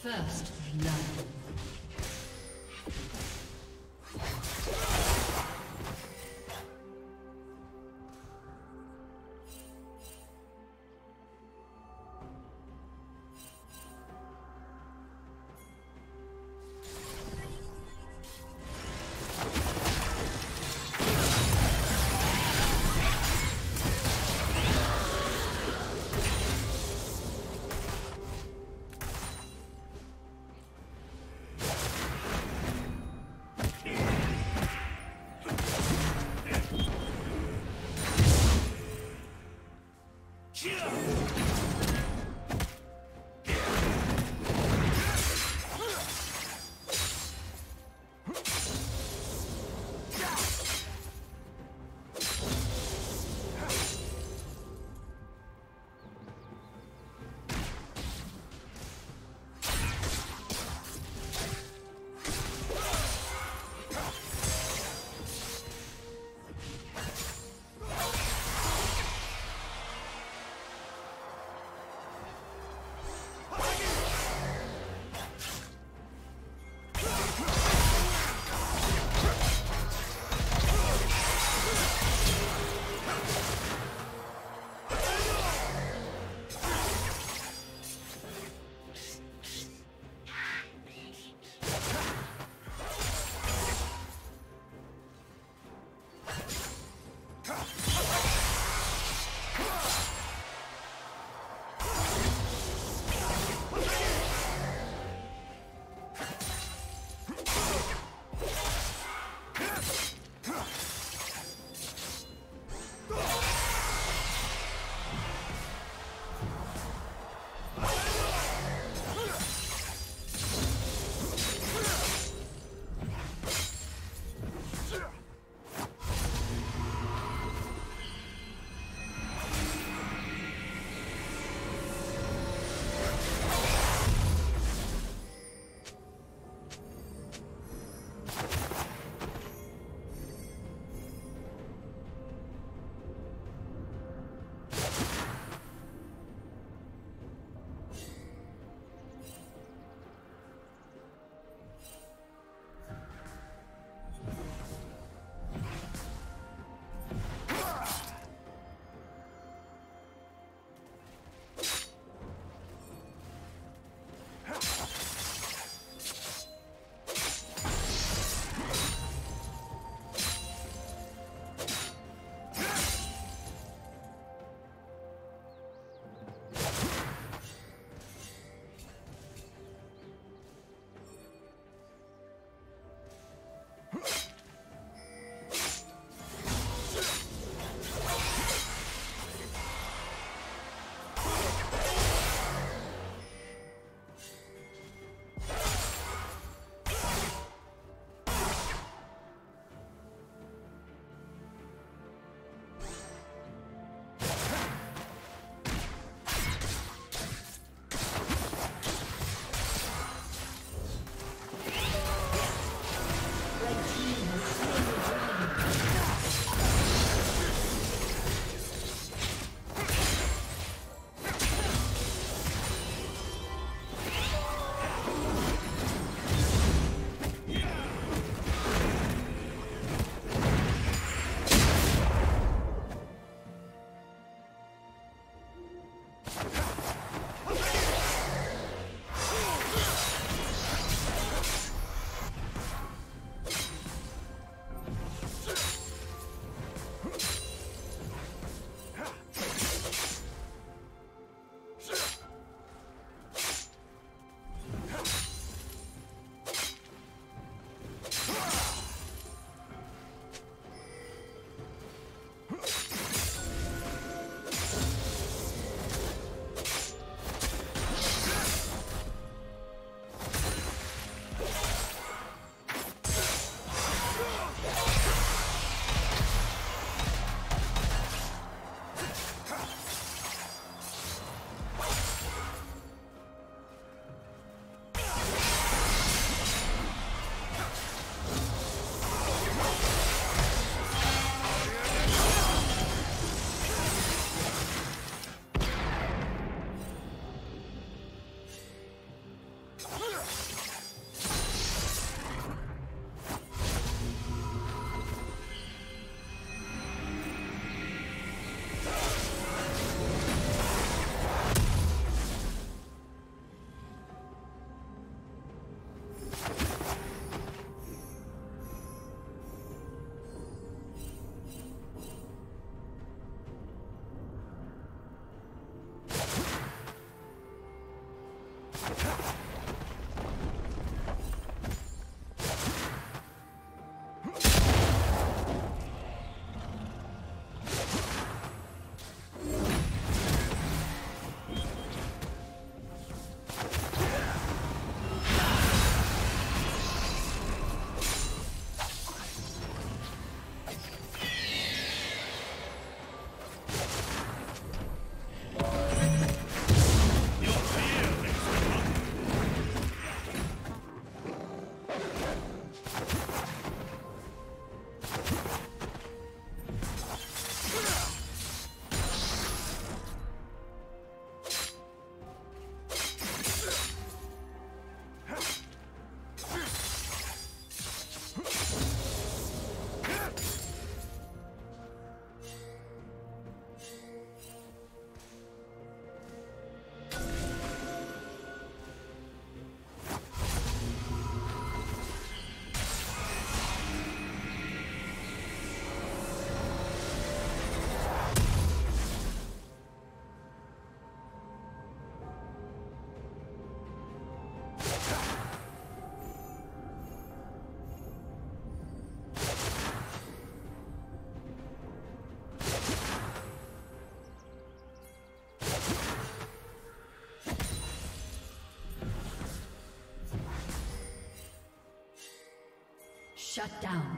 First love. Shut down.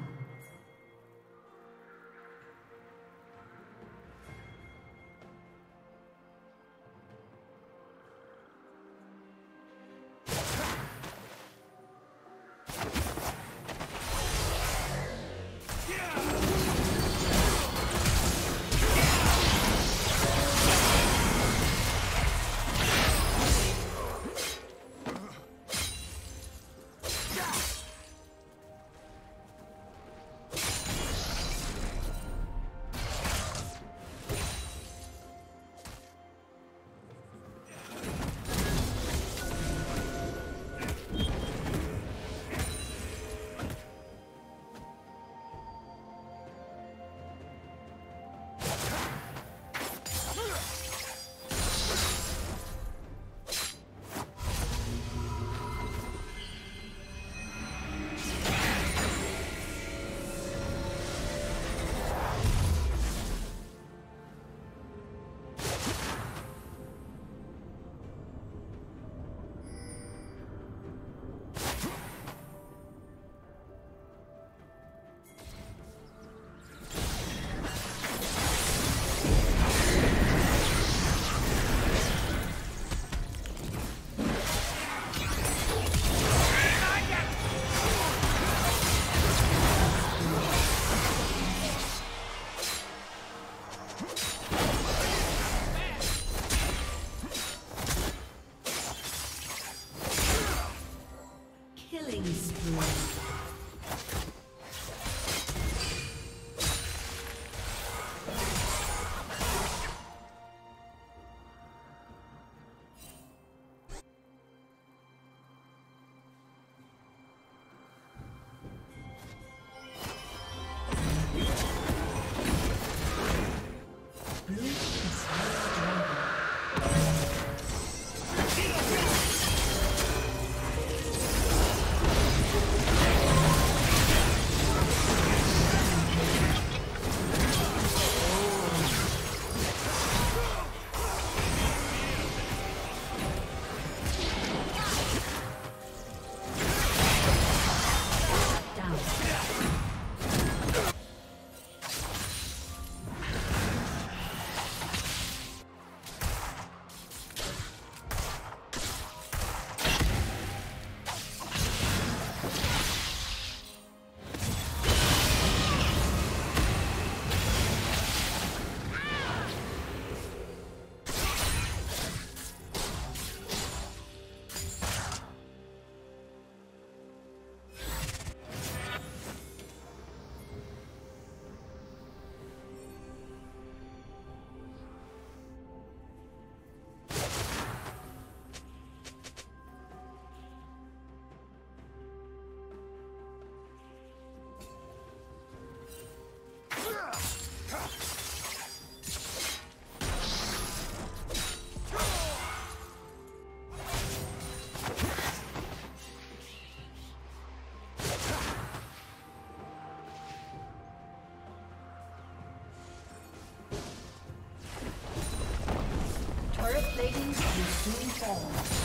Ladies, you're doing fine.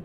Blue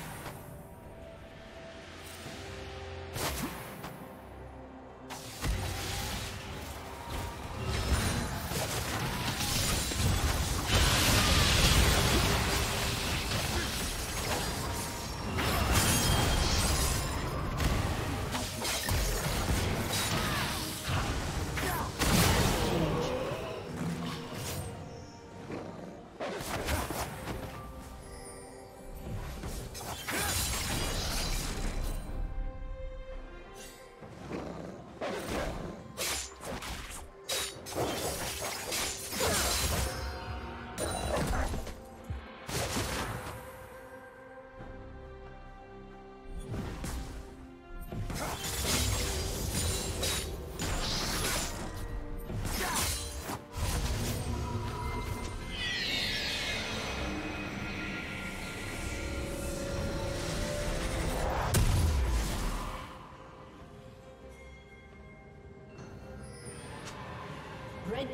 Red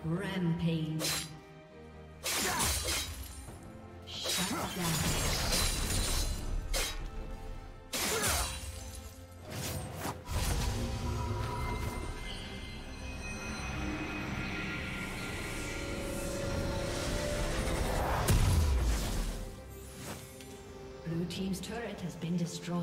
Rampage. Shut down. Blue team's turret has been destroyed.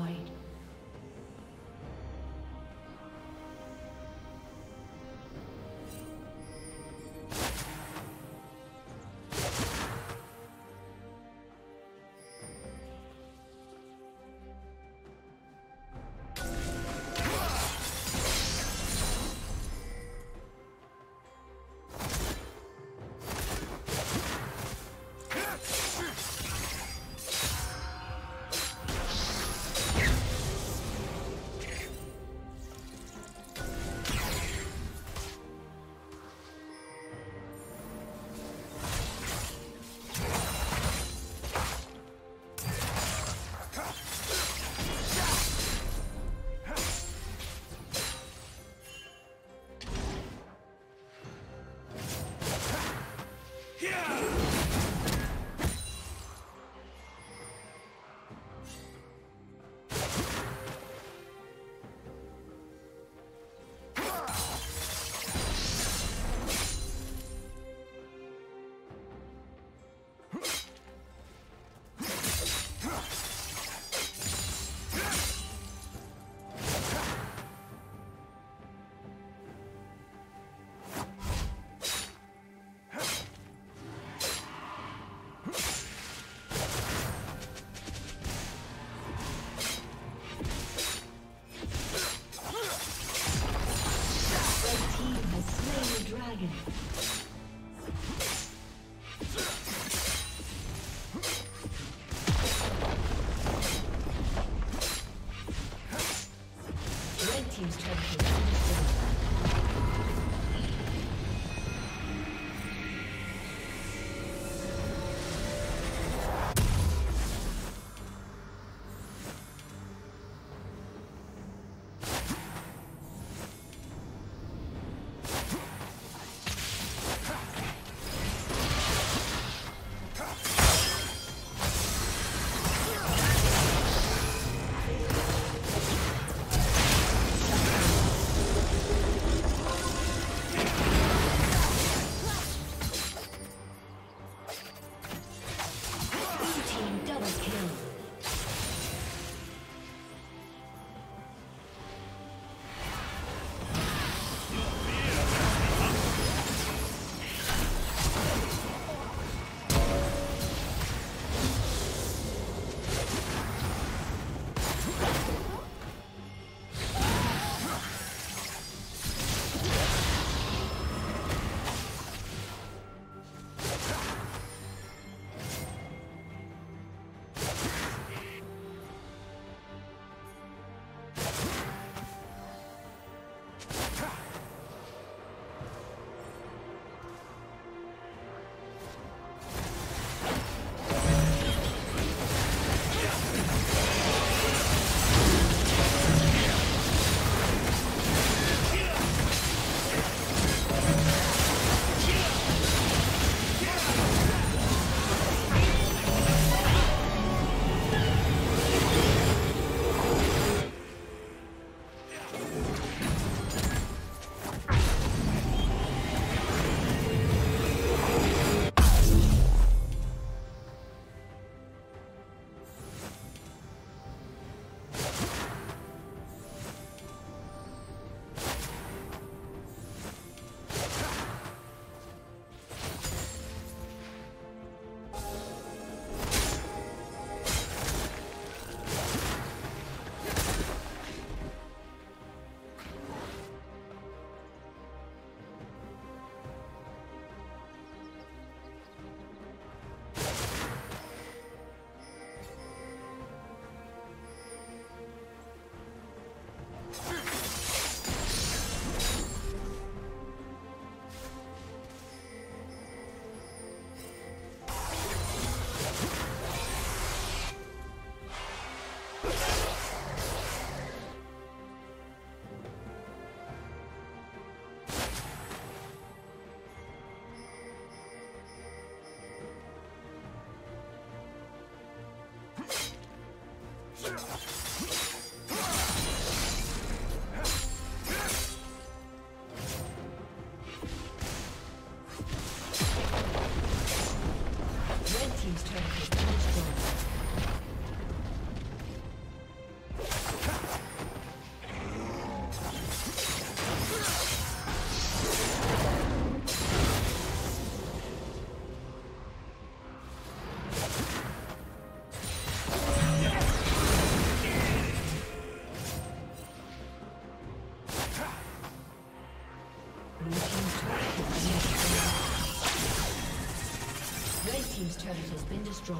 Red team's turret has been destroyed.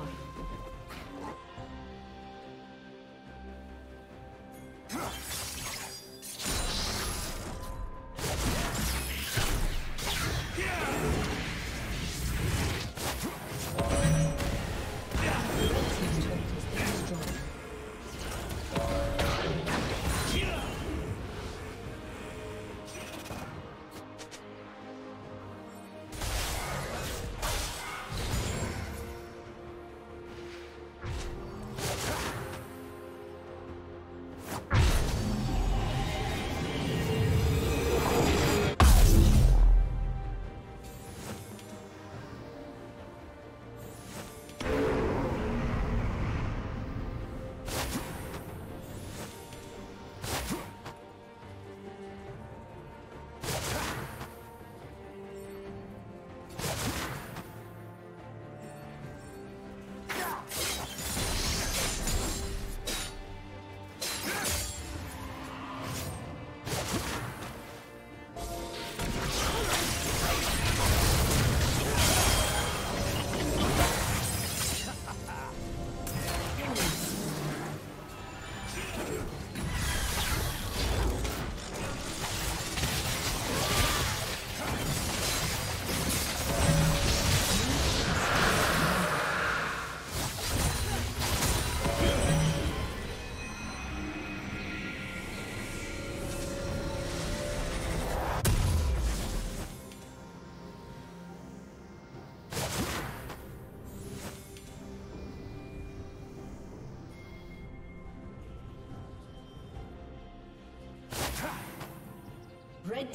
Red